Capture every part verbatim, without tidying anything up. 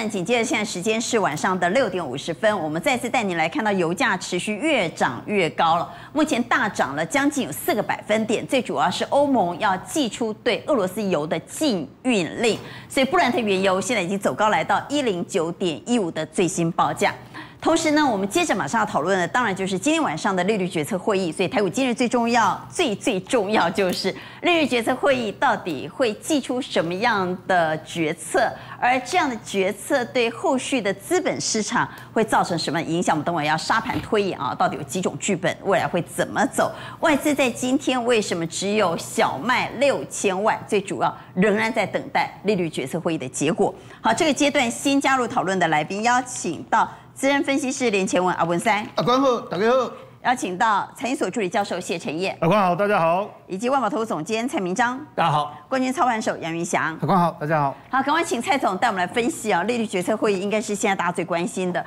分，紧接着现在时间是晚上的六点五十分，我们再次带您来看到油价持续越涨越高了，目前大涨了将近有四个百分点，最主要是欧盟要祭出对俄罗斯油的禁运令，所以布兰特原油现在已经走高来到一零九点一五的最新报价。 同时呢，我们接着马上要讨论的，当然就是今天晚上的利率决策会议。所以台股今日最重要、最最重要就是利率决策会议到底会祭出什么样的决策，而这样的决策对后续的资本市场会造成什么影响？我们等会要沙盘推演啊，到底有几种剧本，未来会怎么走？外资在今天为什么只有小卖六千万？最主要仍然在等待利率决策会议的结果。好，这个阶段新加入讨论的来宾邀请到。 资深分析师连前文阿文三，阿官好，大家好。邀请到财经所助理教授谢承彦，阿官好，大家好。以及万宝投资总监蔡明彰，大家好。冠军操盘手杨云翔，阿官好，大家好。好，赶快请蔡总带我们来分析啊，利率决策会议应该是现在大家最关心的，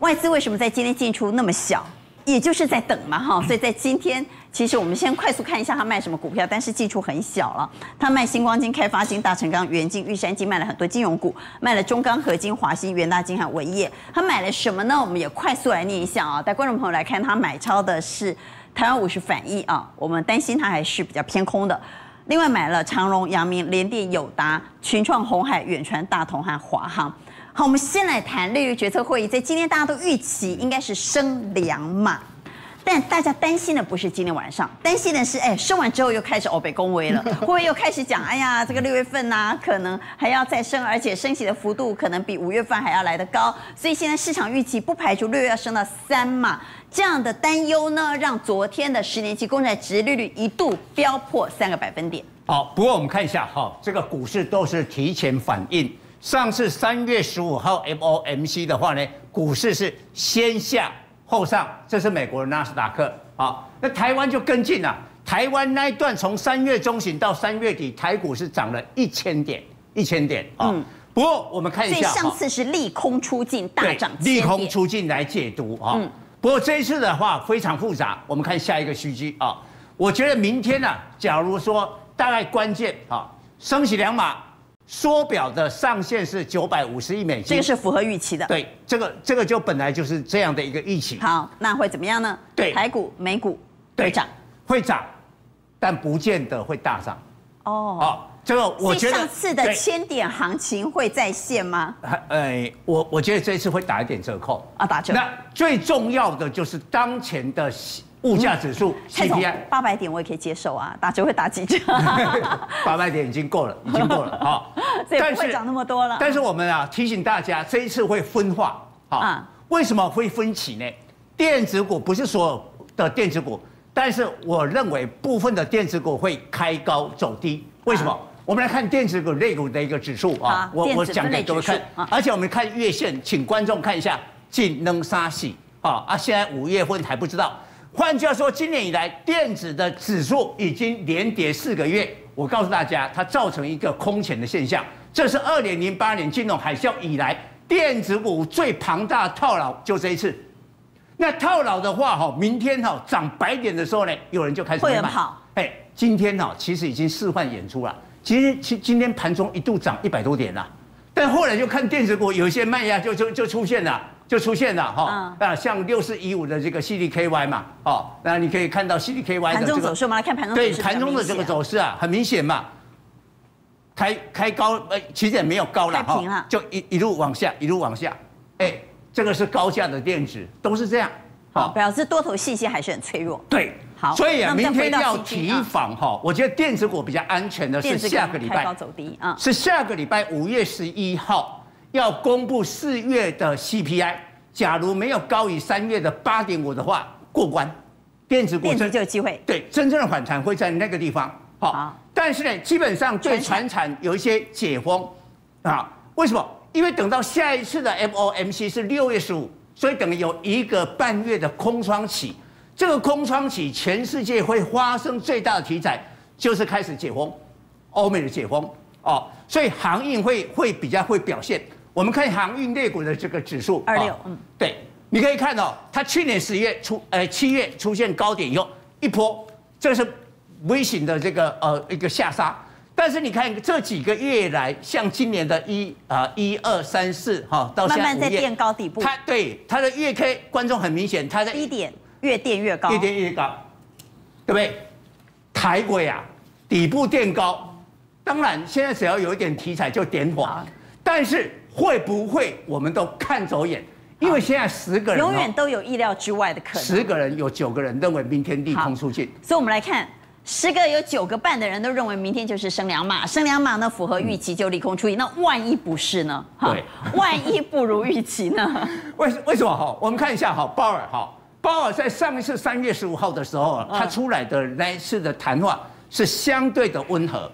外资为什么在今天进出那么小？ 也就是在等嘛哈，所以在今天，其实我们先快速看一下他卖什么股票，但是进出很小了。他卖星光金、开发金、大成钢、元金、玉山金，卖了很多金融股，卖了中钢、合金、华新、元大金和文业。他买了什么呢？我们也快速来念一下啊，带观众朋友来看，他买超的是台湾五十反一啊，我们担心它还是比较偏空的。 另外买了长荣、阳明、联电、友达、群创、鸿海、远传、大同和华航。好，我们先来谈利率决策会议，在今天大家都预期应该是升两码，但大家担心的不是今天晚上，担心的是，哎，升完之后又开始欧北恭维了，会不会又开始讲，哎呀，这个六月份呐、啊，可能还要再升，而且升息的幅度可能比五月份还要来得高，所以现在市场预期不排除六月要升到三码。 这样的担忧呢，让昨天的十年期公债殖利率一度飙破三个百分点。好，不过我们看一下哈，这个股市都是提前反应。上次三月十五号 F O M C 的话呢，股市是先下后上，这是美国的纳斯达克。好，那台湾就跟进了。台湾那一段从三月中旬到三月底，台股是涨了一千点，一千点啊。嗯 不过我们看一下，所以上次是利空出尽大涨，利空出尽来解读啊。嗯 不过这一次的话非常复杂，我们看下一个须知啊。我觉得明天呢、啊，假如说大概关键啊，升息两码，缩表的上限是九百五十亿美金，这个是符合预期的。对，这个这个就本来就是这样的一个预期。好，那会怎么样呢？对，台股、美股会涨，会涨，但不见得会大涨。哦，好，这个我觉得上次的千点行情会再现吗？哎，我我觉得这次会打一点折扣啊，打折。那 最重要的就是当前的物价指数 C P I 八百点我也可以接受啊，打折会打几折？八百点已经够了，已经够了啊！所以不会涨那么多了。但是我们啊提醒大家，这一次会分化啊。为什么会分歧呢？电子股不是所有的电子股，但是我认为部分的电子股会开高走低。为什么？我们来看电子股类股的一个指数啊，我我讲给各位看，而且我们看月线，请观众看一下。 进能杀喜啊啊！现在五月份还不知道。换句话说，今年以来电子的指数已经连跌四个月。我告诉大家，它造成一个空前的现象，这是二零零八年金融海啸以来电子股最庞大的套牢，就这一次。那套牢的话哈，明天哈涨白点的时候呢，有人就开始会跑。哎，今天哈其实已经示范演出了。今天今今天盘中一度涨一百多点了，但后来就看电子股有一些卖压就就就出现了。 就出现了哈，那、嗯、像六四一五的这个 C D K Y 嘛，哦，那你可以看到 C D K Y 的、這個、盘中走势，我们来看盘中走势、啊、对盘中的这个走势啊，很明显嘛，开开高呃，其实也没有高了哈，了就一一路往下，一路往下，哎、欸，这个是高价的电子，都是这样，好，表示多头信心还是很脆弱，对，好，所以啊，明天要提防哈，啊、我觉得电子股比较安全的是下个礼拜，高走低啊，嗯、是下个礼拜五月十一号。 要公布四月的 C P I， 假如没有高于三月的八点五的话，过关，电子股就有机会。对，真正的反弹会在那个地方。好，好但是呢，基本上对传产有一些解封啊？为什么？因为等到下一次的 F O M C 是六月十五，所以等于有一个半月的空窗期。这个空窗期，全世界会发生最大的题材就是开始解封，欧美的解封哦，所以航运会会比较会表现。 我们看航运类股的这个指数，二六，嗯，对，你可以看到、哦，它去年十月出，呃，七月出现高点以后一波，这是微型的这个呃一个下杀，但是你看这几个月来，像今年的一啊一二三四哈，到现在慢慢在垫高底部。它对它的月 K 观众很明显，它在低点越垫越高，越垫越高，对不对？台轨啊，底部垫高，当然现在只要有一点题材就点火，但是会不会我们都看走眼？因为现在十个人永远都有意料之外的可能，十个人有九个人认为明天利空出尽，所以我们来看。 十个有九个半的人都认为明天就是升两码，升两码呢符合预期就利空出尽。那万一不是呢？对，万一不如预期呢？为为什么哈？我们看一下哈，鲍尔哈，鲍尔在上一次三月十五号的时候，他出来的那一次的谈话是相对的温和，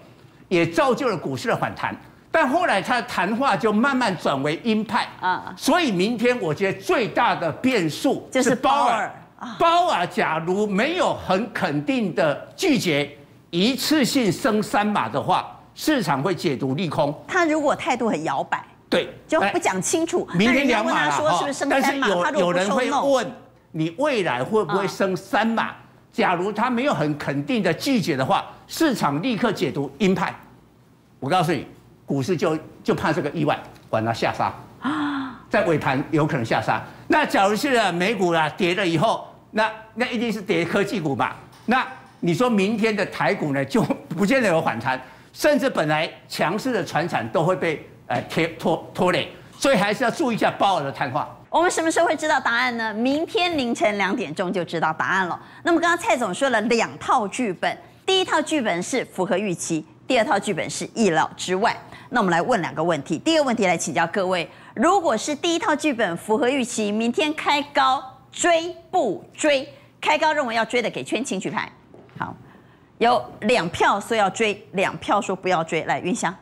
也造就了股市的反弹。但后来他的谈话就慢慢转为鹰派啊，所以明天我觉得最大的变数就是鲍尔。 鲍尔假如没有很肯定的拒绝一次性升三码的话，市场会解读利空。他如果态度很摇摆，对，就不讲清楚。明天两码了，但是有有人会问你未来会不会升三码？假如他没有很肯定的拒绝的话，市场立刻解读鹰派。我告诉你，股市就就怕这个意外，管它下杀啊，在尾盘有可能下杀。那假如是美股啊跌了以后。 那那一定是跌科技股嘛？那你说明天的台股呢，就不见得有反弹，甚至本来强势的传产都会被呃拖拖累，所以还是要注意一下鲍尔的谈话。我们什么时候会知道答案呢？明天凌晨两点钟就知道答案了。那么刚刚蔡总说了两套剧本，第一套剧本是符合预期，第二套剧本是意料之外。那我们来问两个问题，第一个问题来请教各位：如果是第一套剧本符合预期，明天开高。 追不追？开高认为要追的给圈，请举牌。好，有两票说要追，两票说不要追。来，云香，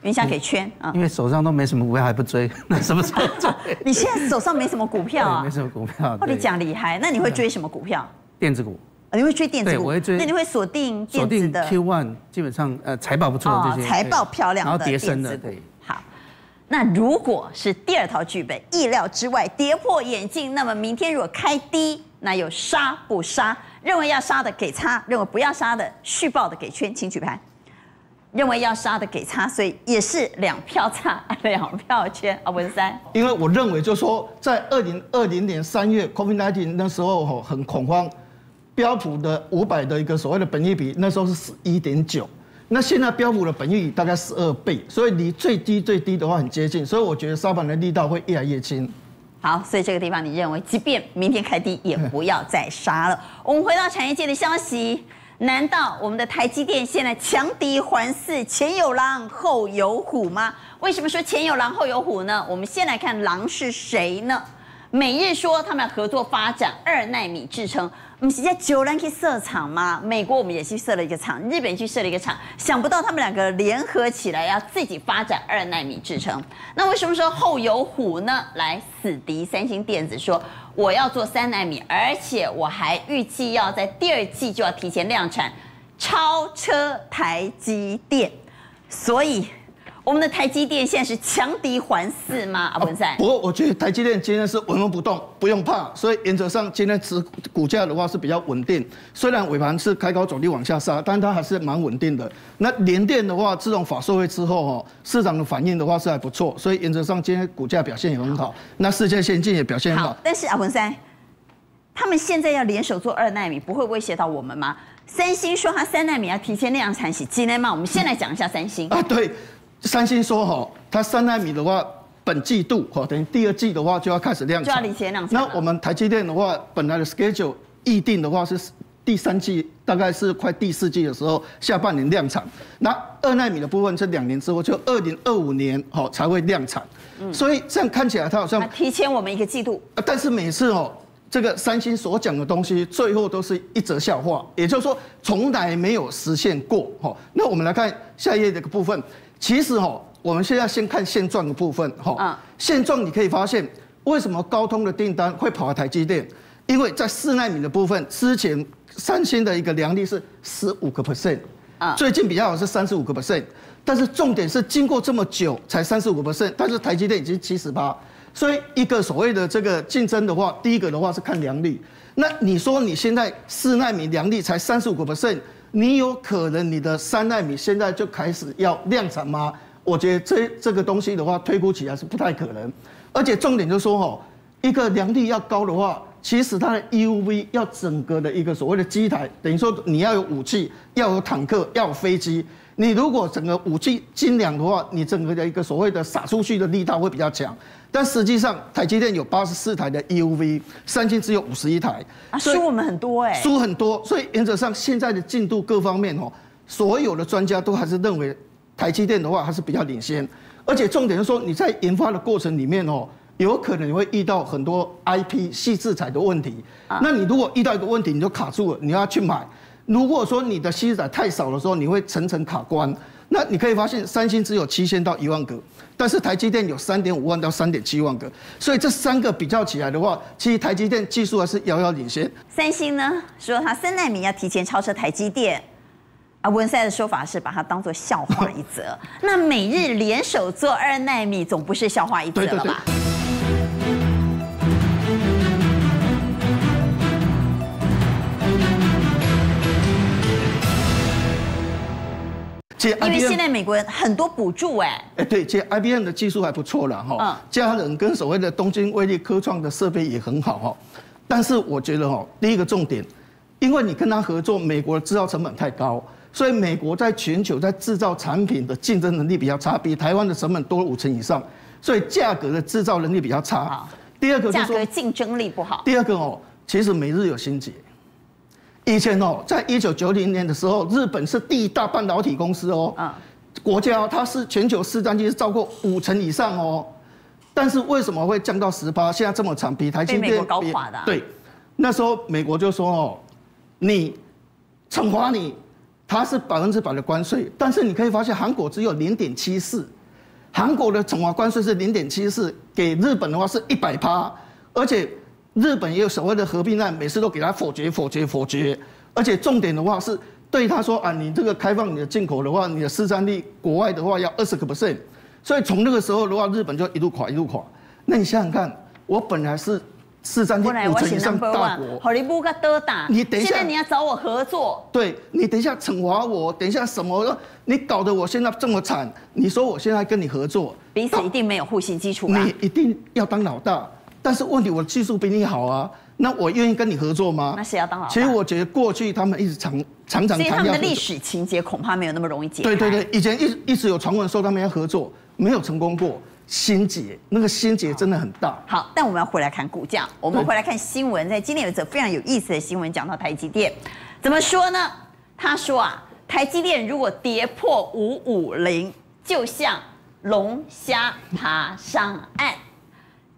云香给圈啊。因为手上都没什么股票，还不追，那什么时候追？你现在手上没什么股票啊？没什么股票。我跟你讲厉害，那你会追什么股票？电子股。你会追电子股？对，我会追。那你会锁定电子的 Q 一， 基本上呃财报不错的这些，财报漂亮的电子股。好。 那如果是第二套剧本，意料之外，跌破眼镜，那么明天如果开低，那有杀不杀？认为要杀的给叉，认为不要杀的续报的给圈，请举牌。认为要杀的给叉，所以也是两票叉，两票圈啊，文山。因为我认为就是说，在二零二零年三月 COVID 十九 那时候很恐慌，标普的五百的一个所谓的本益比，那时候是 十一点九。 那现在标普的本益比大概十二倍，所以离最低最低的话很接近，所以我觉得杀盘的力道会越来越轻。好，所以这个地方你认为，即便明天开低，也不要再杀了。我们回到产业界的消息，难道我们的台积电现在强敌环伺，前有狼后有虎吗？为什么说前有狼后有虎呢？我们先来看狼是谁呢？美日说他们要合作发展二奈米制程。 我们现在九人去设厂嘛，美国我们也去设了一个厂，日本也去设了一个厂，想不到他们两个联合起来要自己发展二奈米制程。那为什么说后有虎呢？来，死敌三星电子说我要做三奈米，而且我还预计要在第二季就要提前量产，超车台积电。所以我们的台积电现在是强敌环伺吗？阿文山，不过我觉得台积电今天是纹风不动，不用怕，所以原则上今天持股价的话是比较稳定。虽然尾盘是开高走低往下杀，但它还是蛮稳定的。那联电的话，自从法说会之后哦，市场的反应的话是还不错，所以原则上今天股价表现也很好。那世界先进也表现很好。但是阿文山，他们现在要联手做二奈米，不会威胁到我们吗？三星说它三奈米要提前量产，是今天吗？我们先来讲一下三星啊，对。 三星说哈，它三奈米的话，本季度哈等于第二季的话就要开始量产，就要提前量产。那我们台积电的话，本来的 schedule 预定的话是第三季，大概是快第四季的时候下半年量产。那二奈米的部分是两年之后，就二零二五年哈才会量产。嗯、所以这样看起来它好像提前我们一个季度。但是每次哦。 这个三星所讲的东西，最后都是一则笑话，也就是说，从来没有实现过。哈，那我们来看下一页这个部分。其实哈，我们现在先看现状的部分。哈，现状你可以发现，为什么高通的订单会跑到台积电？因为在四奈米的部分，之前三星的一个良率是十五个 percent， 最近比较好是三十五个 percent， 但是重点是经过这么久才三十五个 percent， 但是台积电已经七十八。 所以一个所谓的这个竞争的话，第一个的话是看良率。那你说你现在四奈米良率才三十五个 percent，你有可能你的三奈米现在就开始要量产吗？我觉得这这个东西的话，推估起来是不太可能。而且重点就是说哈，一个良率要高的话，其实它的 E U V 要整个的一个所谓的机台，等于说你要有武器，要有坦克，要有飞机。你如果整个武器精良的话，你整个的一个所谓的撒出去的力道会比较强。但实际上，台积电有八十四台的 E U V， 三星只有五十一台，啊，输我们很多哎，输很多。所以原则上，现在的进度各方面哦，所有的专家都还是认为台积电的话还是比较领先。而且重点是说，你在研发的过程里面哦，有可能会遇到很多 I P 细制裁的问题。那你如果遇到一个问题，你就卡住了，你要去买。如果说你的细制材太少的时候，你会层层卡关。那你可以发现，三星只有七千到一万个，但是台积电有三点五万到三点七万个。所以这三个比较起来的话，其实台积电技术还是遥遥领先。三星呢说它三奈米要提前超车台积电，啊，文赛的说法是把它当作笑话一则。那美日联手做二奈米，总不是笑话一则了吧？对对对，因为现在美国人很多补助哎，哎对，其实 I B M 的技术还不错了哈，佳能跟所谓的东京威力科创的设备也很好哈，但是我觉得哈，第一个重点，因为你跟他合作，美国的制造成本太高，所以美国在全球在制造产品的竞争能力比较差，比台湾的成本多了五成以上，所以价格的制造能力比较差。第二个就是说价格竞争力不好。第二个哦，其实美日有心结。以前哦，在一九九零年的时候，日本是第一大半导体公司哦，国家它是全球市占率是超过五成以上哦，但是为什么会降到十八？现在这么惨，比台积电被美国搞垮的。对，那时候美国就说哦，你惩罚你，它是百分之百的关税，但是你可以发现韩国只有零点七四，韩国的惩罚关税是零点七四，给日本的话是一百趴，而且。日本也有所谓的合并案，每次都给他否决、否决、否决，而且重点的话是对他说啊，你这个开放你的进口的话，你的市占率国外的话要二十个 percent， 所以从那个时候的话，日本就一路垮一路垮。那你想想看，我本来是市占率五成以上大国，好你不个多大，你等一下，现在你要找我合作，对你等一下惩罚我，等一下什么，你搞得我现在这么惨，你说我现在跟你合作，彼此一定没有互信基础啊，你一定要当老大。但是问题，我技术比你好啊，那我愿意跟你合作吗？那谁要当老大？其实我觉得过去他们一直常常常，所以他们的历史情节恐怕没有那么容易解开。对对对，以前一一直有传闻说他们要合作，没有成功过，心结那个心结真的很大。好，但我们要回来看股价，我们回来看新闻，在今天有一则非常有意思的新闻，讲到台积电，怎么说呢？他说啊，台积电如果跌破五五零，就像龙虾爬上岸。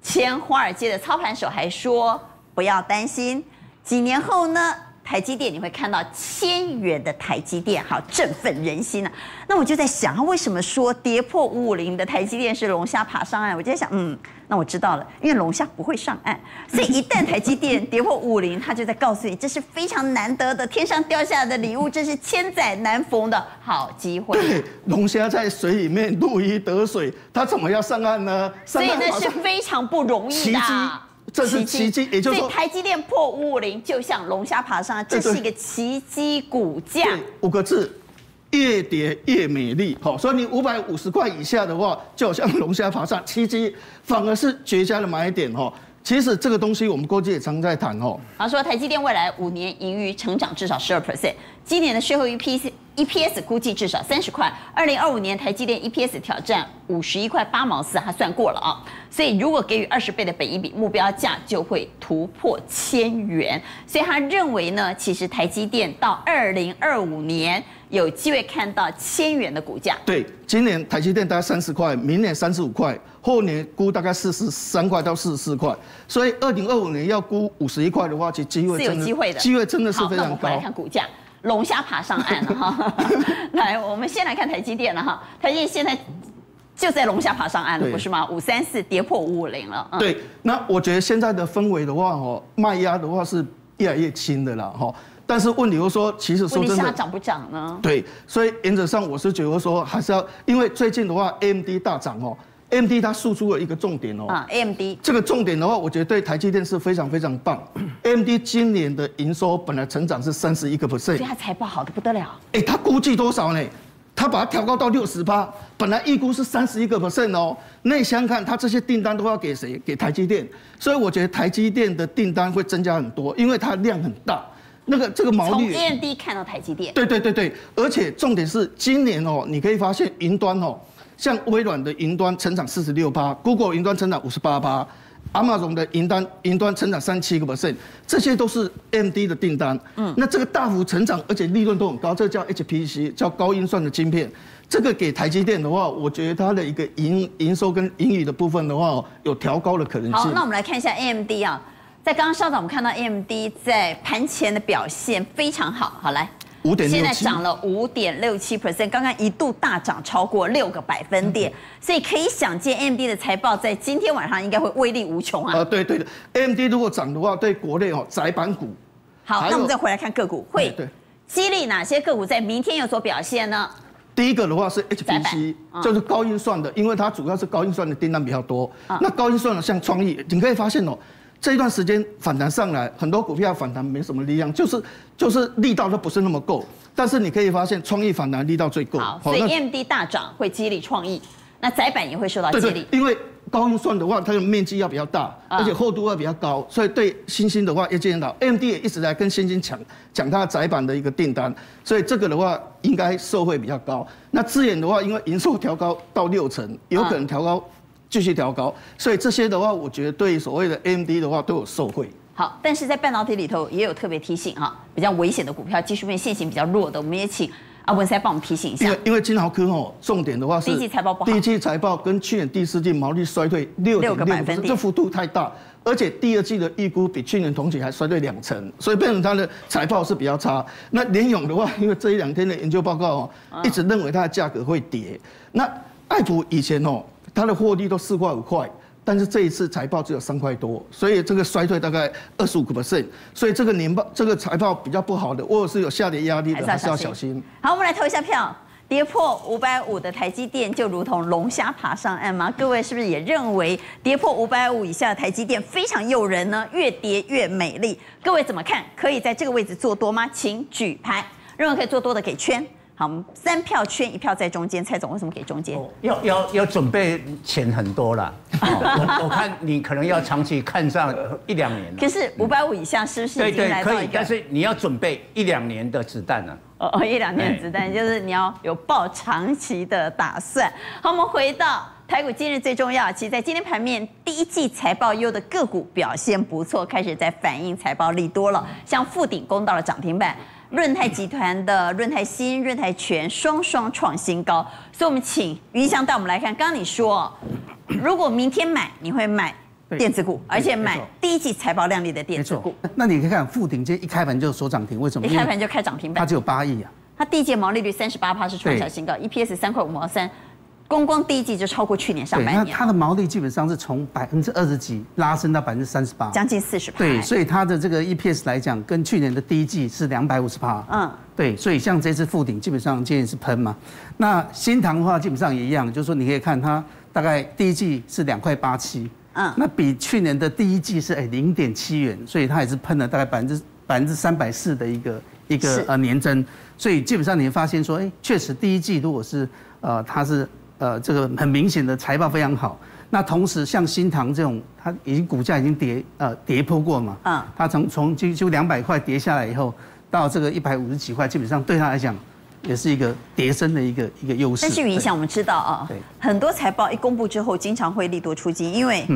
前华尔街的操盘手还说：“不要担心，几年后呢，台积电你会看到千元的台积电，好振奋人心啊！”那我就在想，他为什么说跌破五五零的台积电是龙虾爬上岸？我就在想，嗯，那我知道了，因为龙虾不会上岸，所以一旦台积电跌破五五零，他就在告诉你，这是非常难得的天上掉下来的礼物，这是千载难逢的好机会。对，龙虾在水里面如鱼得水，它怎么要上岸呢？所以那是非常不容易的。这是奇迹，也就是说，台积电破五五零，就像龙虾爬上，这是一个奇迹股价。五个字，越跌越美丽。好，所以你五百五十块以下的话，就好像龙虾爬上，奇迹反而是绝佳的买点。哈，其实这个东西我们过去也常在谈。哦，他说台积电未来五年盈余成长至少十二 percent， 今年的税后 E P S。E P S 估计至少三十块，二零二五年台积电 E P S 挑战五十一块八毛四，它算过了啊。所以如果给予二十倍的本益比，目标价就会突破千元。所以他认为呢，其实台积电到二零二五年有机会看到千元的股价。对，今年台积电大概三十块，明年三十五块，后年估大概四十三块到四十四块。所以二零二五年要估五十一块的话，其实机会是有机会的，机会真的是非常高。好，那我们回来看股价。龙虾爬上岸了哈，来，我们先来看台积电了哈。台积电现在就在龙虾爬上岸了，不是吗？五三四跌破五五零了。嗯、对，那我觉得现在的氛围的话，哦，卖压的话是越来越轻的啦，哈。但是问题又说，其实说真的，它涨不涨呢？对，所以原则上我是觉得说，还是要，因为最近的话 ，A M D 大涨哦。A M D 它输出了一个重点哦，啊 ，A M D 这个重点的话，我觉得对台积电是非常非常棒。A M D 今年的营收本来成长是三十一个 percent， 所以它财报好的不得了。哎、欸，它估计多少呢？它把它调高到六十八，本来预估是三十一个 percent 哦。那你想想看，它这些订单都要给谁？给台积电。所以我觉得台积电的订单会增加很多，因为它量很大。 那个这个毛利，从 A M D 看到台积电，对对对对，而且重点是今年哦，你可以发现云端哦，像微软的云端成长四十六趴 ，Google 云端成长五十八趴 ，Amazon 的云端云端成长三七个 percent， 这些都是 A M D 的订单。嗯，那这个大幅成长，而且利润都很高，这个叫 H P C， 叫高运算的晶片。这个给台积电的话，我觉得它的一个营营收跟盈余的部分的话，有调高的可能性。好，那我们来看一下 A M D 啊。 在刚刚稍早，我们看到 A M D 在盘前的表现非常好，好来， 五点六七 现在涨了 百分之五点六七， 刚刚一度大涨超过六个百分点，所以可以想见 A M D 的财报在今天晚上应该会威力无穷啊！啊、呃，对对的 ，A M D 如果涨的话，对国内哦载板股，好，那我们再回来看个股，会激励哪些个股在明天有所表现呢？ 第一个的话是 H P C， 就是高运算的，因为它主要是高运算的订单比较多。那高运算的像创意，你可以发现哦，这一段时间反弹上来，很多股票反弹没什么力量，就是就是力道都不是那么够。但是你可以发现创意反弹力道最够。好，所以 A M D 大涨会激励创意，那载板也会受到激励。因为高运算的话，它的面积要比较大，而且厚度要比较高，所以对新兴的话也见到 A M D 也一直在跟新兴抢抢它的载板的一个订单，所以这个的话。 应该受惠比较高。那智远的话，因为营收调高到六成，有可能调高，继续调高，所以这些的话，我觉得对所谓的 A M D 的话都有受惠。好，但是在半导体里头也有特别提醒哈，比较危险的股票，技术面现行比较弱的，我们也请阿文塞帮我们提醒一下。因为因为金豪科哦，重点的话是第一季财报不好，第一季财报跟去年第四季毛利衰退六个百分点，这幅度太大。 而且第二季的预估比去年同期还衰退两成，所以变成它的财报是比较差。那联咏的话，因为这一两天的研究报告哦，一直认为它的价格会跌。那爱普以前哦，它的获利都四块五块，但是这一次财报只有三块多，所以这个衰退大概二十五个 percent。所以这个年报这个财报比较不好的，或者是有下跌压力的，还是要小心。好，我们来投一下票。 跌破五百五的台积电，就如同龙虾爬上岸吗？各位是不是也认为跌破五百五以下的台积电非常诱人呢？越跌越美丽。各位怎么看？可以在这个位置做多吗？请举牌。认为可以做多的给圈。好，我们三票圈，一票在中间。蔡总为什么给中间？要要要准备钱很多啦。我我看你可能要长期看上一两年。可是五百五以下是不是已经来到一个？对对，可以，但是你要准备一两年的子弹啊。 哦哦，一两年子弹就是你要有抱长期的打算。好，我们回到台股今日最重要，其实在今天盘面第一季财报优的个股表现不错，开始在反映财报利多了，像富鼎攻到了涨停板，润泰集团的润泰新、润泰全双双创新高。所以，我们请云翔带我们来看。刚刚你说，如果明天买，你会买？ 电子股，而且买第一季财报亮丽的电子股。那你可以看富鼎今天一开盘就收涨停，为什么？一开盘就开涨停板，它只有八亿啊。它第一季毛利率三十八%是创下新高 ，E P S 三块五毛三，光光第一季就超过去年上半年。那它的毛利基本上是从百分之二十几拉升到百分之三十八，将近四十%。对，所以它的这个 E P S 来讲，跟去年的第一季是两百五十%。嗯，对，所以像这次富鼎基本上今年是喷嘛。那新唐的话基本上也一样，就是说你可以看它大概第一季是两块八七。 嗯，那比去年的第一季是哎零点七元，所以它也是喷了大概百分之百分之三百四的一个一个呃年增，所以基本上你会发现说，哎，确实第一季如果是呃它是呃这个很明显的财报非常好，那同时像新唐这种，它已经股价已经跌呃跌破过嘛，嗯，它从从就就两百块跌下来以后，到这个一百五十几块，基本上对它来讲。 也是一个叠升的一个一个优势。但是云翔，我们知道啊，很多财报一公布之后，经常会利多出击，因为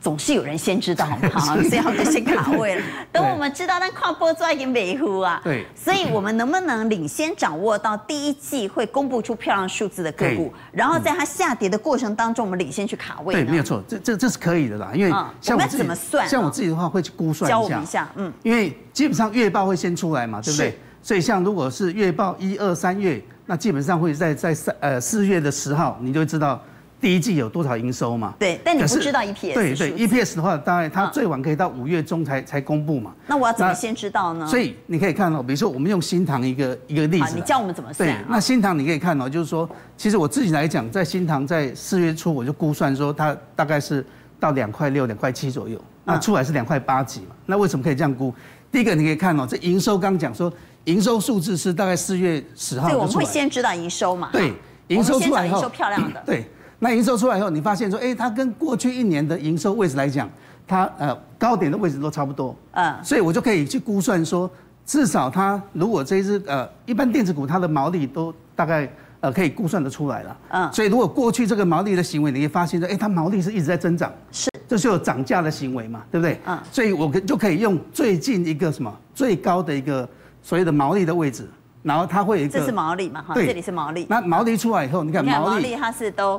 总是有人先知道，好，所以他们就先卡位了。等我们知道，但跨波抓紧维护啊。对。所以我们能不能领先掌握到第一季会公布出漂亮数字的个股，然后在它下跌的过程当中，我们领先去卡位？对，没有错，这这这是可以的啦，因为像我怎么算？像我自己的话会去估算一下。教我们一下，嗯，因为基本上月报会先出来嘛，对不对？ 所以，像如果是月报一、二、三月，那基本上会在在三呃四月的十号，你就会知道第一季有多少营收嘛？对，但你不知道 E P S。对对 ，E P S 的话，当然它最晚可以到五月中才才公布嘛。那我要怎么先知道呢？所以你可以看到，比如说我们用新唐一个一个例子，你教我们怎么算？对，那新唐你可以看到，就是说，其实我自己来讲，在新唐在四月初我就估算说，它大概是到两块六、两块七左右，那出来是两块八几嘛。那为什么可以这样估？第一个你可以看哦，这营收刚讲说，营收数字是大概四月十号。对，我们会先知道营收嘛？对，营收出来以后，营收漂亮的。对。那营收出来以后，你发现说，哎、欸，它跟过去一年的营收位置来讲，它呃高点的位置都差不多，嗯，所以我就可以去估算说，至少它如果这一只呃一般电子股它的毛利都大概呃可以估算得出来了，嗯，所以如果过去这个毛利的行为，你会发现说，哎、欸，它毛利是一直在增长，是，这是有涨价的行为嘛，对不对？嗯，所以我就可以用最近一个什么最高的一个所谓的毛利的位置，然后它会有一个这是毛利嘛，哈，这里是毛利，那毛利出来以后，你看毛利，毛利它是都。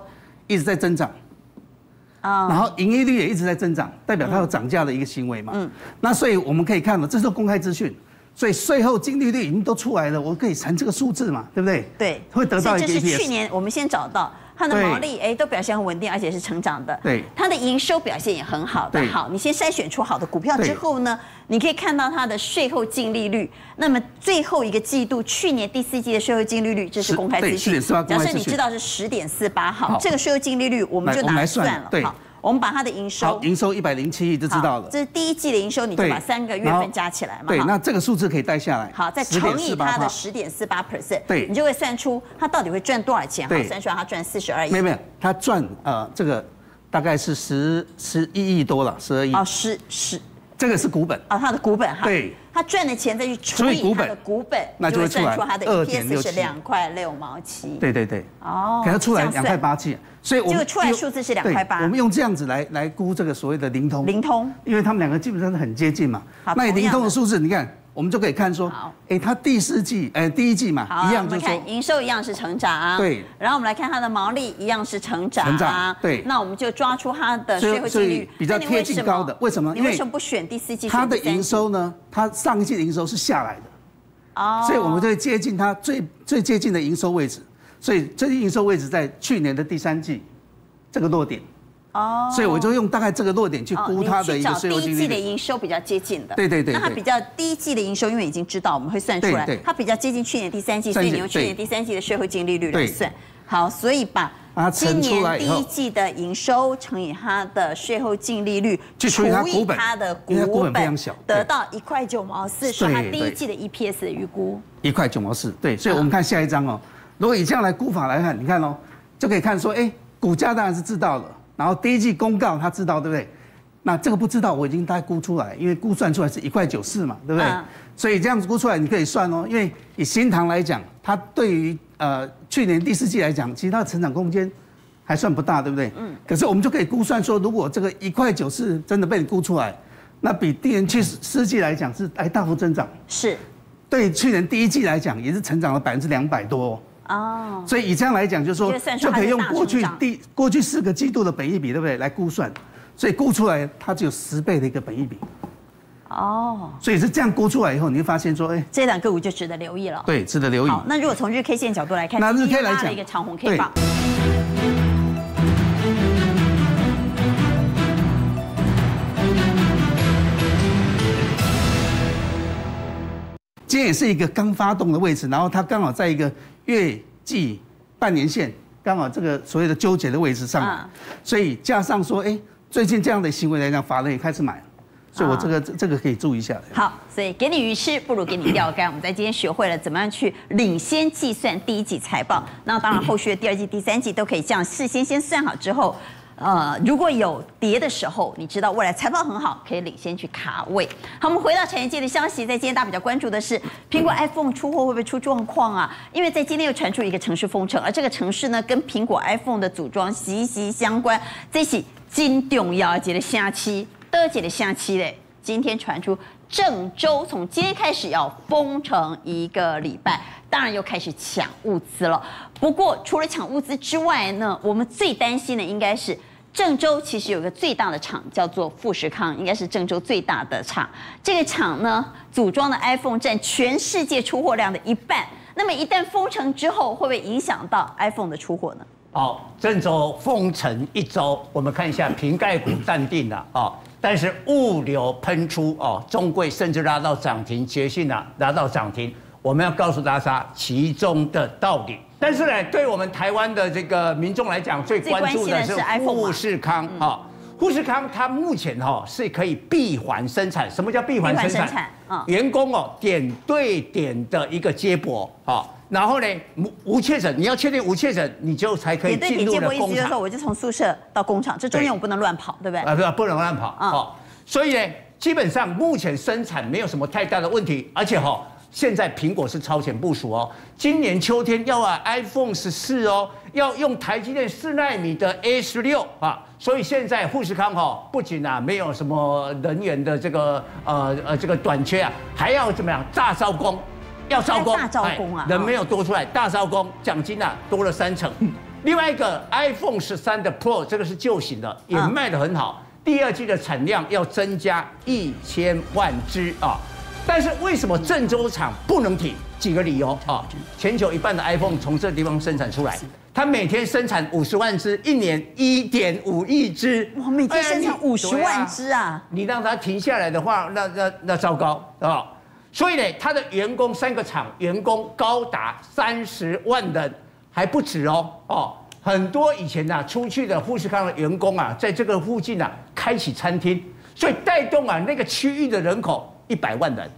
一直在增长，啊，然后盈利率也一直在增长，代表它有涨价的一个行为嘛。嗯，那所以我们可以看到，这是公开资讯，所以税后净利率已经都出来了，我可以乘这个数字嘛，对不对？对，会得到一个。这是去年我们先找到它的毛利，哎，都表现很稳定，而且是成长的。对，它的营收表现也很好的。好，你先筛选出好的股票之后呢，你可以看到它的税后净利率。那么最后一个季度，去年第四季的税后净利率，这是公开资讯。假设你知道是十点四八，好，这个税后净利率我们就拿来算了。好，我们把它的营收，好，营收一百零七亿就知道了。这是第一季的营收，你就把三个月份加起来嘛。对，那这个数字可以带下来。好，再乘以它的十点四八 percent， 对，你就会算出它到底会赚多少钱。好，算出来它赚四十二亿。没有没有，它赚呃这个大概是十十一亿多了，十二亿。哦，十十。这个是股本啊，它的股本哈，对，它赚的钱再去除以它的股本，那就会算出它的 E P S 是两块六毛七。对对对，哦，给它出来两块八七，所以我们出来数字是两块八。我们用这样子来来估这个所谓的灵通，灵通，因为他们两个基本上是很接近嘛。那你灵通的数字，你看，我们就可以看说，哎，它第四季，哎，第一季嘛，一样就是说营收一样是成长，对，然后我们来看它的毛利一样是成长，成长，对，那我们就抓出它的税后净利率比较贴近高的，为什么？因为为什么不选第四季？它的营收呢？它上一季的营收是下来的，哦，所以我们就会接近它最最接近的营收位置，所以最近营收位置在去年的第三季这个落点。哦，所以我就用大概这个落点去估它的一个税后净利率。第一季的营收比较接近的，对对对。那它比较第一季的营收，因为已经知道我们会算出来，它比较接近去年第三季，所以你用去年第三季的税后净利率来算。好，所以把今年第一季的营收乘以它的税后净利率，除以它的股本，得到一块九毛四，是它第一季的 E P S 的预估。一块九毛四，对。所以我们看下一张哦，如果以这样来估法来看，你看哦，就可以看说，哎，股价当然是知道了。然后第一季公告他知道对不对？那这个不知道我已经大概估出来，因为估算出来是一块九四嘛，对不对？嗯、所以这样子估出来你可以算哦，因为以新唐来讲，它对于呃去年第四季来讲，其实它的成长空间还算不大，对不对？嗯。可是我们就可以估算说，如果这个一块九四真的被你估出来，那比第年去四季来讲是哎大幅增长，是，对去年第一季来讲也是成长了百分之两百多、哦。哦， oh, 所以以这样来讲，就是说就可以用过去第过去四个季度的本益比，对不对？来估算，所以估出来它只有十倍的一个本益比。哦， oh, 所以是这样估出来以后，你会发现说，哎、欸，这两个股就值得留意了。对，值得留意。好，那如果从日 K 线角度来看，那日 K 来讲，一个长红 K 棒。今天也是一个刚发动的位置，然后它刚好在一个月季半年线，刚好这个所谓的纠结的位置上，啊、所以加上说，哎、欸，最近这样的行为来讲，法人也开始买了，所以我这个、啊、这个可以注意一下。好，所以给你鱼吃不如给你钓竿，我们在今天学会了怎么样去领先计算第一季财报，那当然后续的第二季、第三季都可以这样事先先算好之后。呃，如果有跌的时候，你知道未来财报很好，可以领先去卡位。好，我们回到产业界的消息，在今天大家比较关注的是，苹果 iPhone 出货会不会出状况啊？因为在今天又传出一个城市封城，而这个城市呢，跟苹果 iPhone 的组装息息相关。这是很重要的一个城市，哪一个城市嘞？今天传出郑州从今天开始要封城一个礼拜，当然又开始抢物资了。不过除了抢物资之外呢，我们最担心的应该是郑州其实有一个最大的厂叫做富士康，应该是郑州最大的厂。这个厂呢，组装的 iPhone 占全世界出货量的一半。那么一旦封城之后，会不会影响到 iPhone 的出货呢？好，郑州封城一周，我们看一下瓶盖股淡定了啊，但是物流喷出哦，中贵甚至拉到涨停，捷讯啊拉到涨停。我们要告诉大家其中的道理。但是呢，对我们台湾的这个民众来讲，最关注的是富士康啊。富士康它目前哈是可以闭环生产。什么叫闭环生产？员工哦点对点的一个接驳啊。然后呢，无确诊，你要确定无确诊，你就才可以进入了工厂。对，接驳意思就是说，我就从宿舍到工厂，这中间我不能乱跑，对不对？啊，对，不能乱跑啊。所以呢，基本上目前生产没有什么太大的问题，而且哈，现在苹果是超前部署哦，今年秋天要啊 iPhone 十四哦，要用台积电四奈米的 A 十六啊，所以现在富士康哦，不仅啊没有什么人员的这个呃呃这个短缺啊，还要怎么样大招工。要招工，大招工啊！人没有多出来，大招工，奖金啊多了三成。另外一个 iPhone 十三的 Pro， 这个是旧型的，也卖得很好。第二季的产量要增加一千万只啊！但是为什么郑州厂不能停？几个理由啊！全球一半的 iPhone 从这地方生产出来，它每天生产五十万只，一年一点五亿只。哇，每天生产五十万只啊！你让它停下来的话，那那那糟糕啊！所以呢，他的员工三个厂员工高达三十万人，还不止哦哦，很多以前呐出去的富士康的员工啊，在这个附近啊开启餐厅，所以带动啊那个区域的人口一百万人，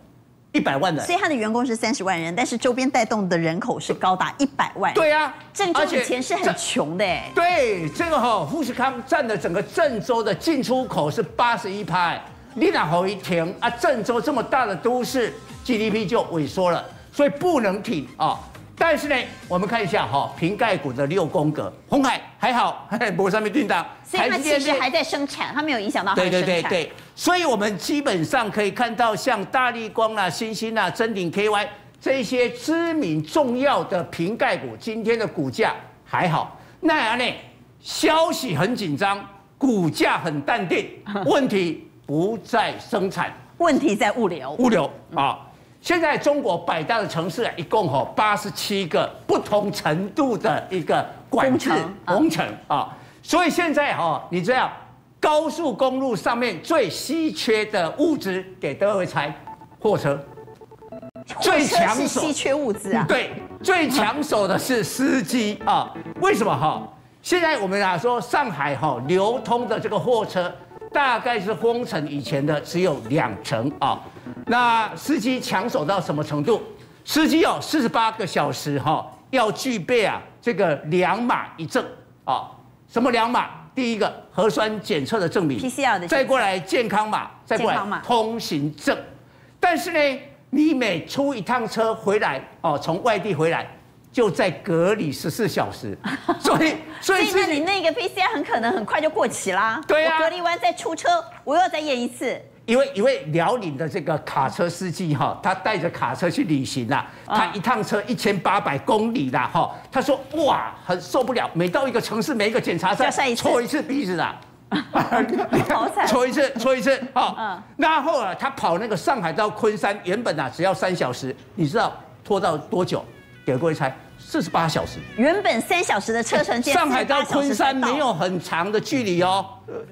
一百万人。所以他的员工是三十万人，但是周边带动的人口是高达一百万。对啊，郑州以前是很穷的哎。对，这个哈富士康占了整个郑州的进出口是八十一趴。你若让它停啊，郑州这么大的都市 ，G D P 就萎缩了，所以不能停啊。但是呢，我们看一下哈，瓶盖股的六宫格，鸿海还好，不上面订单，所以它其实还在生产，它没有影响到它的生产。对对对对，所以我们基本上可以看到，像大立光啦、欣兴啦、臻鼎 K Y 这些知名重要的瓶盖股，今天的股价还好。那呢，消息很紧张，股价很淡定，问题。不再生产，问题在物流。物流啊，现在中国百大的城市啊，一共哈八十七个不同程度的一个管制工程啊，所以现在哈，你知道高速公路上面最稀缺的物质给各位猜，货车。最抢手稀缺物资啊，对，最抢手的是司机啊。为什么哈？现在我们啊说上海哈流通的这个货车。大概是封城以前的只有两成啊，那司机抢手到什么程度？司机哦，四十八个小时哈、哦，要具备啊这个两码一证啊，什么两码？第一个核酸检测的证明 ，P C R 的，再过来健康码，再过来通行证。但是呢，你每出一趟车回来哦，从外地回来。就在隔离十四小时，所以所以那你那个 P C R 很可能很快就过期啦。对啊，我隔离完再出车，我又要再验一次。因为一位辽宁的这个卡车司机哈，他带着卡车去旅行啦，他一趟车一千八百公里啦哈，他说哇很受不了，每到一个城市每一个检查站戳一次鼻子啦，戳一次戳一次啊。然后啊，他跑那个上海到昆山，原本啊只要三小时，你知道拖到多久？给各位猜，四十八小时。原本三小时的车程，上海到昆山没有很长的距离哦，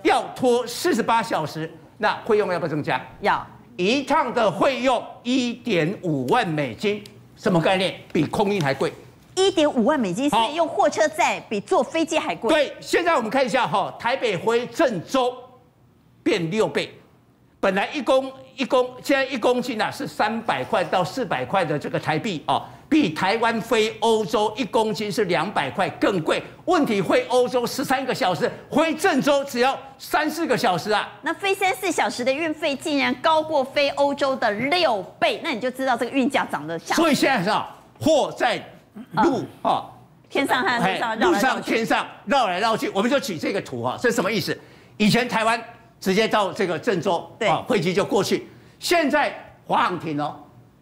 要拖四十八小时，那费用要不要增加？要，一趟的费用一点五万美金，什么概念？比空运还贵。一点五万美金，所以用货车载比坐飞机还贵。对，现在我们看一下哈，台北回郑州变六倍，本来一公一公，现在一公斤啊是三百块到四百块的这个台币哦。比台湾飞欧洲一公斤是两百块更贵，问题飞欧洲十三个小时，飞郑州只要三四个小时啊！那飞三四小时的运费竟然高过飞欧洲的六倍，那你就知道这个运价涨得下。所以现在是啊，货在路啊，天上和路上，路上天上绕来绕去。我们就取这个图啊，这是什么意思？以前台湾直接到这个郑州啊，飞机就过去，现在华航停哦。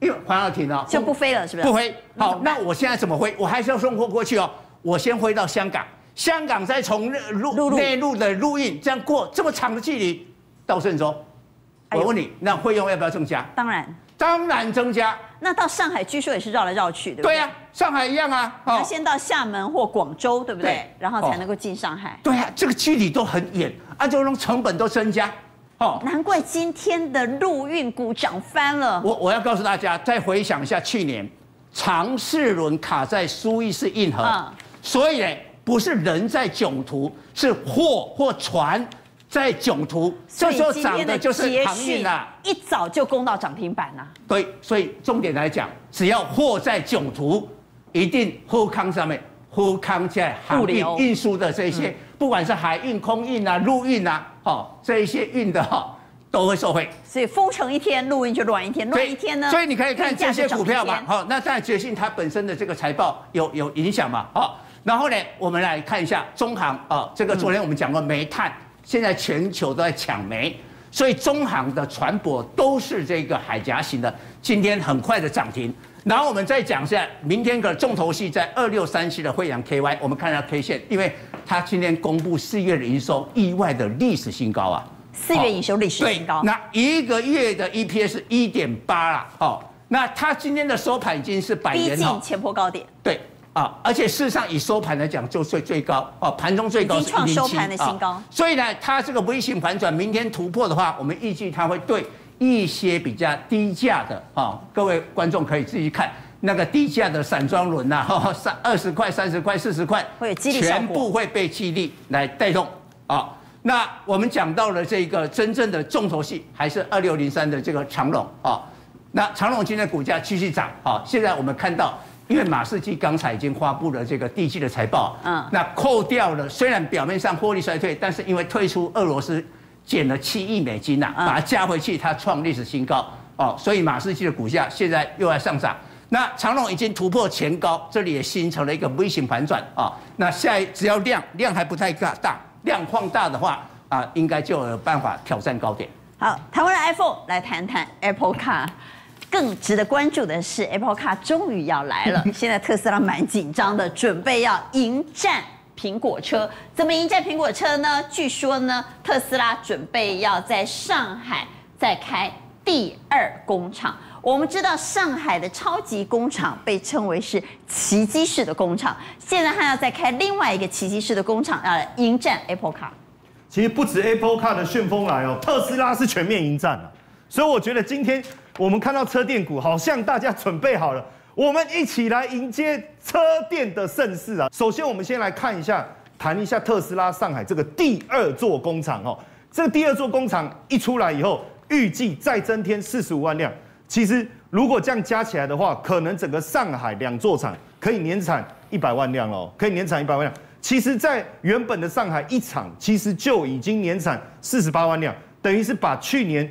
因为环要停了，就不飞了，是不是？不飞。好，那我现在怎么飞？我还是要送货过去哦。我先飞到香港，香港再从陆内陆的陆运这样过这么长的距离到郑州。我问你，那费用要不要增加？当然。当然增加。那到上海据说也是绕来绕去，对不对？对呀、啊，上海一样啊。哦、要先到厦门或广州，对不对？对然后才能够进上海。哦、对啊，这个距离都很远，按照那成本都增加。哦，难怪今天的陆运股涨翻了。我我要告诉大家，再回想一下去年，长四轮卡在苏伊士运河，嗯、所以呢，不是人在囧途，是货或船。 在囧途，这时候涨的就是航运啦，一早就攻到涨停板啦。对，所以重点来讲，只要货在囧途，一定富康上面，富康在航运运输的这些，嗯、不管是海运、空运啊、陆运啊，哦，这一些运的哈、哦，都会受惠。所以封城一天，陆运就乱一天，乱一天呢。所以你可以看这些股票嘛，好、哦，那在决定它本身的这个财报有有影响嘛，好、哦，然后呢，我们来看一下中航啊、哦，这个昨天我们讲过煤炭。嗯 现在全球都在抢煤，所以中航的船舶都是这个海峡型的，今天很快的涨停。然后我们再讲一下明天的重头戏，在二六三七的惠阳 K Y， 我们看一下 K 线，因为它今天公布四月的营收意外的历史新高啊，四月营收历史新高，哦、那一个月的 E P S 一点八啦，哦，那它今天的收盘已经是百元了，逼近前波高点，对。 啊，而且事实上以收盘来讲，就最最高哦，盘中最高是零七啊，所以呢，它这个 V 型反转，明天突破的话，我们预计它会对一些比较低价的啊、哦，各位观众可以自己看那个低价的散装轮呐、啊，三二十块、三十块、四十块，会有激励效果，全部会被激励来带动啊、哦。那我们讲到了这个真正的重头戏，还是二六零三的这个长荣啊、哦，那长荣今天股价继续涨啊、哦，现在我们看到。 因为马士基刚才已经发布了这个第一季的财报，嗯，那扣掉了，虽然表面上获利衰退，但是因为退出俄罗斯，减了七亿美金呐、啊，把它加回去，它创历史新高哦，所以马士基的股价现在又要上涨。那长荣已经突破前高，这里也形成了一个 V 型反转啊、哦。那下一只要量量还不太大，量放大的话啊，应该就有办法挑战高点。好，谈完了 iPhone， 来谈谈 Apple Car。 更值得关注的是 ，Apple Car 终于要来了。现在特斯拉蛮紧张的，准备要迎战苹果车。怎么迎战苹果车呢？据说呢，特斯拉准备要在上海再开第二工厂。我们知道，上海的超级工厂被称为是奇迹式的工厂，现在还要再开另外一个奇迹式的工厂，要来迎战 Apple Car。其实不止 Apple Car 的旋风来哦，特斯拉是全面迎战了。所以我觉得今天。 我们看到车电股好像大家准备好了，我们一起来迎接车电的盛世啊！首先，我们先来看一下，谈一下特斯拉上海这个第二座工厂哦。这个第二座工厂一出来以后，预计再增添四十五万辆。其实如果这样加起来的话，可能整个上海两座厂可以年产一百万辆哦，可以年产一百万辆。其实，在原本的上海一厂，其实就已经年产四十八万辆，等于是把去年。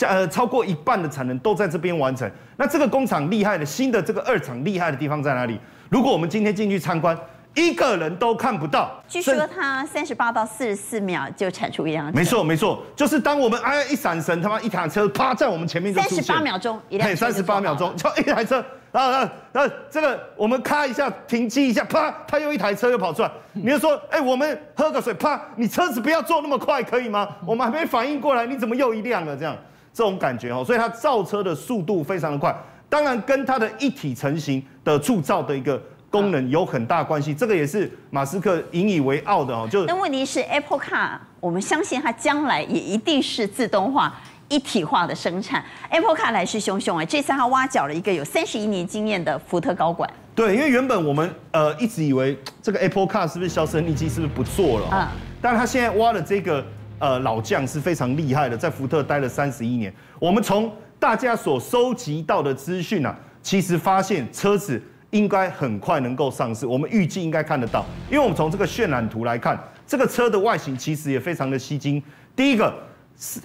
呃，超过一半的产能都在这边完成。那这个工厂厉害的，新的这个二厂厉害的地方在哪里？如果我们今天进去参观，一个人都看不到。据说它三十八到四十四秒就产出一辆车。没错，没错，就是当我们哎一闪神，他妈一台车啪在我们前面就出现。三十八秒钟，一辆车。三十八秒钟，就一台车。然后，然后这个我们咔一下停机一下，啪，他又一台车又跑出来。你就说，哎、欸，我们喝个水，啪，你车子不要坐那么快，可以吗？我们还没反应过来，你怎么又一辆了？这样。 这种感觉哦，所以它造车的速度非常的快，当然跟它的一体成型的铸造的一个功能有很大关系，这个也是马斯克引以为傲的哦。就但问题是 ，Apple Car， 我们相信它将来也一定是自动化、一体化的生产。Apple Car 来势汹汹哎，这次它挖角了一个有三十一年经验的福特高管。对，因为原本我们呃一直以为这个 Apple Car 是不是销声匿迹，是不是不做了、哦？嗯，但它现在挖了这个。 呃，老将是非常厉害的，在福特待了三十一年。我们从大家所收集到的资讯啊，其实发现车子应该很快能够上市，我们预计应该看得到。因为我们从这个渲染图来看，这个车的外形其实也非常的吸睛。第一个，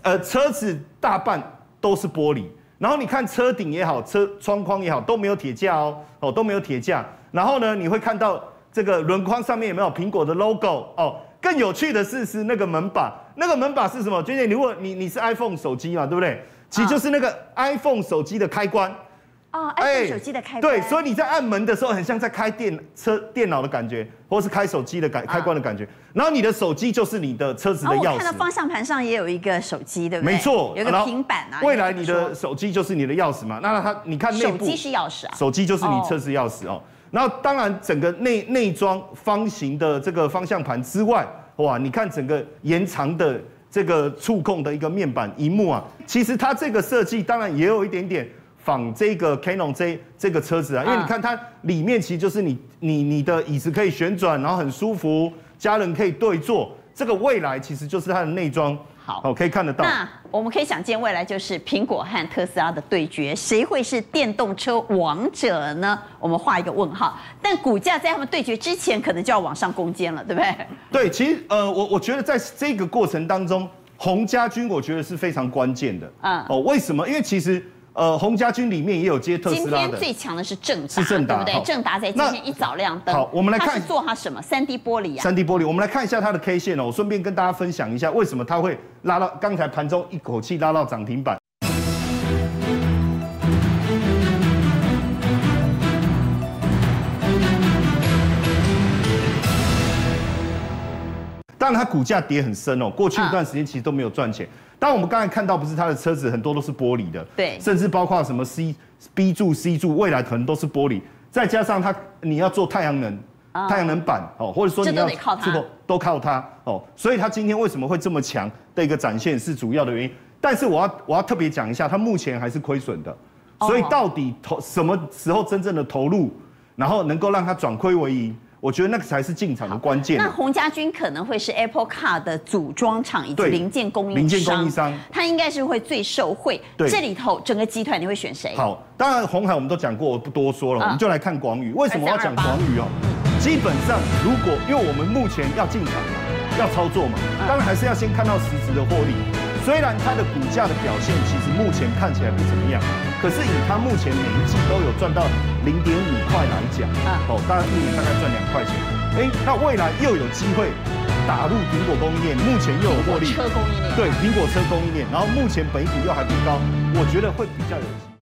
呃，车子大半都是玻璃，然后你看车顶也好，车窗框也好，都没有铁架哦，哦都没有铁架。然后呢，你会看到这个轮框上面有没有苹果的 logo 哦。 更有趣的是是那个门把，那个门把是什么？娟姐，如果你你是 iPhone 手机嘛，对不对？其实就是那个 iPhone 手机的开关，哦 ，iPhone 手机的开关。对，所以你在按门的时候，很像在开电车、电脑的感觉，或是开手机的感开关的感觉。然后你的手机就是你的车子的钥匙。我看到方向盘上也有一个手机，对不对？没错，有个平板啊。未来你的手机就是你的钥匙嘛？那它，你看内部手机是钥匙啊，手机就是你车子钥匙哦。然后当然整个内内装方形的这个方向盘之外，哇，你看整个延长的这个触控的一个面板屏幕啊，其实它这个设计当然也有一点点。 仿这个 Canon 这这个车子啊，因为你看它里面其实就是你你你的椅子可以旋转，然后很舒服，家人可以对坐。这个未来其实就是它的内装，好、哦，可以看得到。那我们可以想见，未来就是苹果和特斯拉的对决，谁会是电动车王者呢？我们画一个问号。但股价在他们对决之前，可能就要往上攻坚了，对不对？对，其实呃，我我觉得在这个过程当中，洪家军我觉得是非常关键的啊。嗯、哦，为什么？因为其实。 呃，洪家军里面也有接特斯拉的。今天最强的是正达，对不对？正达在今天一早亮灯。好，我们来看做它什么？三 D 玻璃啊。三 D 玻璃，我们来看一下它的 K 线哦。我顺便跟大家分享一下，为什么它会拉到刚才盘中一口气拉到涨停板。当然，它股价跌很深哦，过去一段时间其实都没有赚钱。啊 但我们刚才看到，不是它的车子很多都是玻璃的，对，甚至包括什么 C、B 柱、C 柱，未来可能都是玻璃。再加上它，你要做太阳能、哦、太阳能板哦，或者说你要这个都靠它哦，所以它今天为什么会这么强的一个展现是主要的原因。但是我要我要特别讲一下，它目前还是亏损的，所以到底投什么时候真正的投入，然后能够让它转亏为盈。 我觉得那个才是进场的关键。那洪家军可能会是 Apple Car 的组装厂以及零件供应商，零件供应商，它应该是会最受惠。对，这里头整个集团你会选谁？好，当然鸿海我们都讲过，我不多说了，啊、我们就来看广宇。为什么我要讲广宇哦？基本上，如果因为我们目前要进场要操作嘛，当然还是要先看到实质的获利。虽然它的股价的表现其实目前看起来不怎么样。 可是以他目前每一季都有赚到零点五块来讲，哦，大概一年大概赚两块钱，哎，那未来又有机会打入苹果供应链，目前又有获利，车供应链，对，苹果车供应链，然后目前本益比又还不高，我觉得会比较有。